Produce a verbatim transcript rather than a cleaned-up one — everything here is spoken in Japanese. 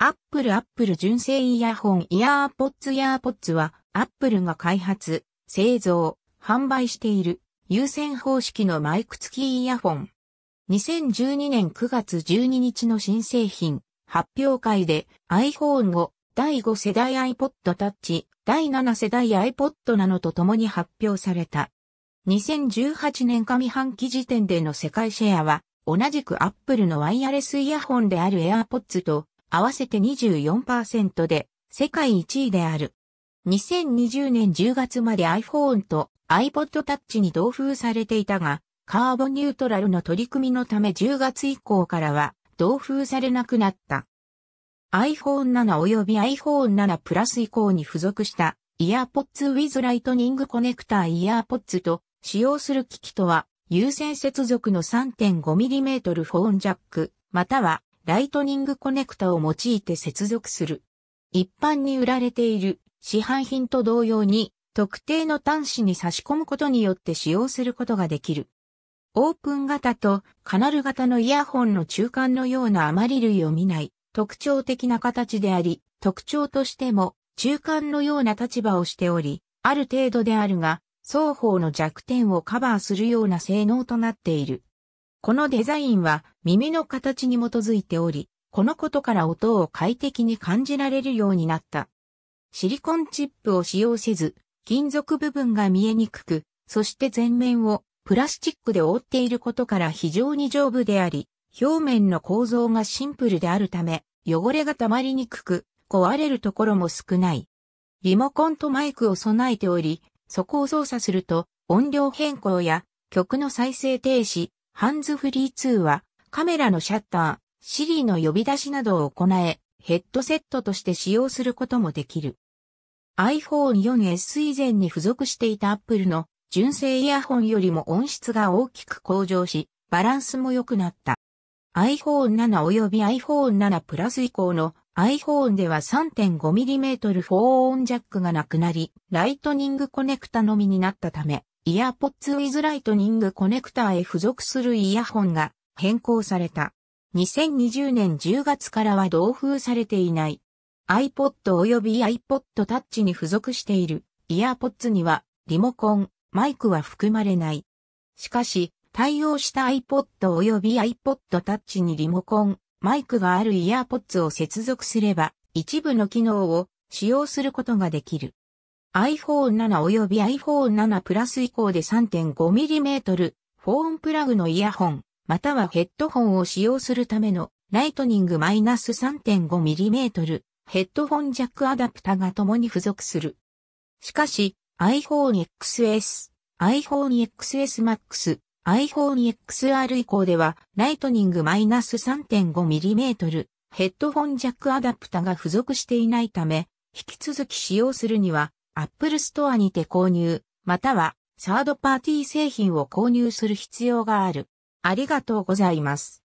Apple Apple 純正イヤホン AirPods AirPods は Apple が開発、製造、販売している有線方式のマイク付きイヤホン。にせんじゅうにねんくがつじゅうににちの新製品発表会で アイフォーンファイブ だいご世代 iPod Touch だいなな世代 iPod なのと共に発表された。にせんじゅうはちねん上半期時点での世界シェアは同じく Apple のワイヤレスイヤホンである AirPods と合わせて にじゅうよんパーセント で世界いちいである。にせんにじゅうねんじゅうがつまで iPhone と iPod Touch に同封されていたが、カーボンニュートラルの取り組みのためじゅうがつ以降からは同封されなくなった。アイフォーンセブン 及び アイフォーンセブン Plus 以降に付属した AirPods with Lightning Connector AirPods と使用する機器とは有線接続の さんてんごミリメートル フォンジャック、またはライトニングコネクタを用いて接続する。一般に売られている市販品と同様に特定の端子に差し込むことによって使用することができる。オープン型とカナル型のイヤホンの中間のようなあまり類を見ない特徴的な形であり、特徴としても中間のような立場をしており、ある程度であるが双方の弱点をカバーするような性能となっている。このデザインは耳の形に基づいており、このことから音を快適に感じられるようになった。シリコンチップを使用せず、金属部分が見えにくく、そして全面をプラスチックで覆っていることから非常に丈夫であり、表面の構造がシンプルであるため、汚れが溜まりにくく、壊れるところも少ない。リモコンとマイクを備えており、そこを操作すると音量変更や曲の再生停止、ハンズフリー通話、カメラのシャッター、Siri の呼び出しなどを行え、ヘッドセットとして使用することもできる。アイフォーンフォーエス 以前に付属していた Apple の純正イヤホンよりも音質が大きく向上し、バランスも良くなった。アイフォーンセブン 及び アイフォーンセブン Plus 以降の iPhone では さんてんごミリメートル フォンジャックがなくなり、ライトニングコネクタのみになったため、AirPods with Lightning コネクタへ付属するイヤホンが変更された。にせんにじゅうねんじゅうがつからは同封されていない。iPod 及び iPod Touch に付属している AirPods にはリモコン、マイクは含まれない。しかし、対応した iPod 及び iPod Touch にリモコン、マイクがある AirPods を接続すれば、一部の機能を使用することができる。アイフォーンセブン 及び アイフォーンセブン Plus 以降で さんてんごミリメートル フォンプラグのイヤホン、またはヘッドホンを使用するためのライトニング さんてんごミリメートル ヘッドホンジャックアダプタが共に付属する。しかし iPhone エックスエス、iPhone エックスエス Max、iPhone エックスアール 以降ではライトニング さんてんごミリメートル ヘッドホンジャックアダプタが付属していないため、引き続き使用するにはApple Store にて購入、またはサードパーティー製品を購入する必要がある。ありがとうございます。